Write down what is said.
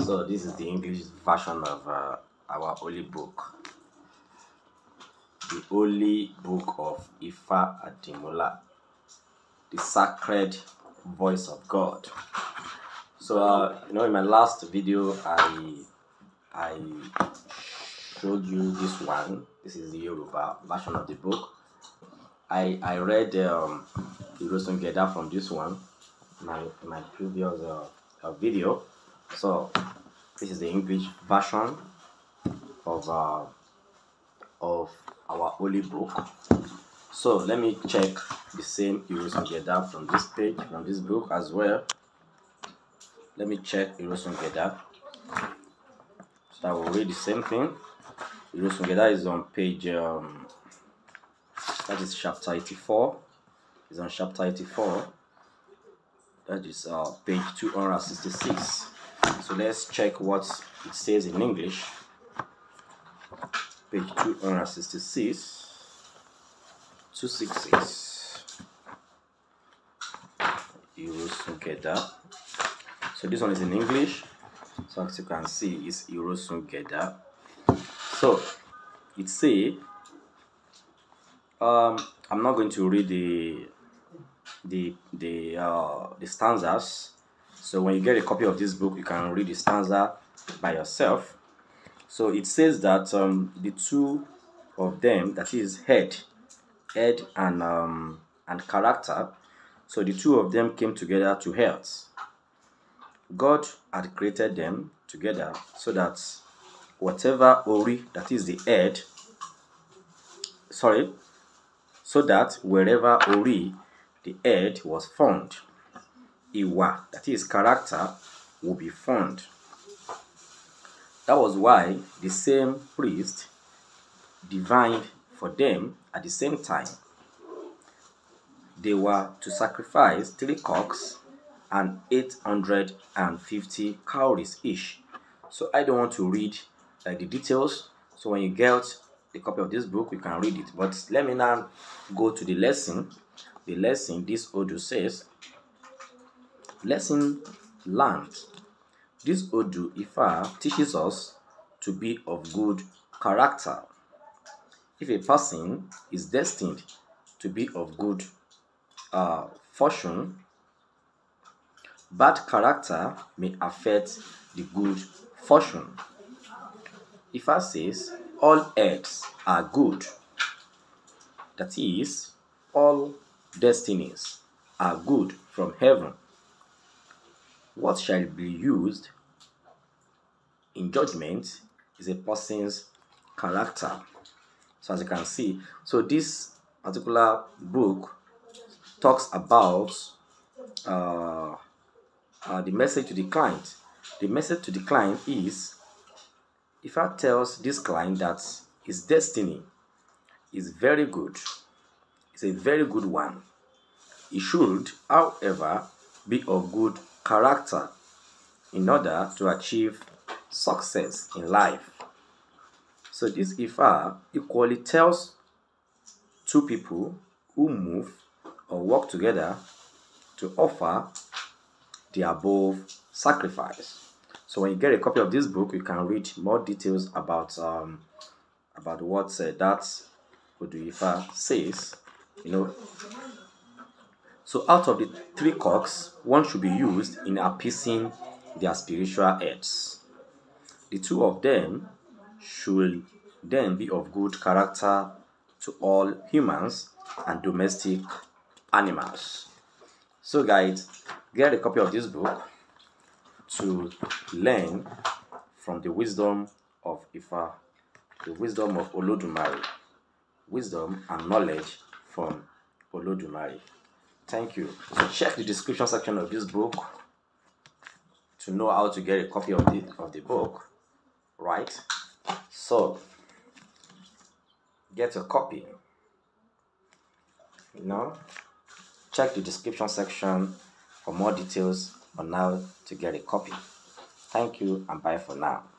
So this is the English version of our holy book. The holy book of Ifa Adimula, the sacred voice of God. So in my last video I showed you this one. This is the Yoruba version of the book. I read Irosun Geda from this one, my previous video. So this is the English version of our holy book. So let me check the same Irosun Geda from this page, from this book as well. Let me check Irosun Geda so that we'll read the same thing. Irosun Geda is on page that is chapter 84. It's on chapter 84. That is page 266. So let's check what it says in English. Page 266. 266. Irosun Geda. So this one is in English. So as you can see, it's Irosun Geda. So it says, I'm not going to read the stanzas. So when you get a copy of this book, you can read the stanza by yourself. So it says that the two of them, that is head and character, so the two of them came together to health. God had created them together so that whatever ori, that is the head, wherever ori, the head, was found, Iwa, that is character, will be found. That was why the same priest divined for them at the same time. They were to sacrifice 3 cocks and 850 cowries each. So I don't want to read the details. So when you get a copy of this book, you can read it. But let me now go to the lesson. The lesson, this Odu says, lesson learned. This Odu Ifa teaches us to be of good character. If a person is destined to be of good fortune, bad character may affect the good fortune. Ifa says, all heads are good. That is, all destinies are good from heaven. What shall be used in judgment is a person's character. So as you can see, so this particular book talks about the message to the client. The message to the client is, Ifa tells this client that his destiny is very good. It's a very good one. He should, however, be of good character in order to achieve success in life. So this Ifa equally tells two people who move or work together to offer the above sacrifice. So when you get a copy of this book, you can read more details about what that Odu Ifa says. So out of the 3 cocks, one should be used in appeasing their spiritual heads. The two of them should then be of good character to all humans and domestic animals. So guys, get a copy of this book to learn from the wisdom of Ifa, the wisdom of Olodumare, wisdom and knowledge from Olodumare. Thank you. So check the description section of this book to know how to get a copy of the book, right? So get a copy. Check the description section for more details on how to get a copy. Thank you and bye for now.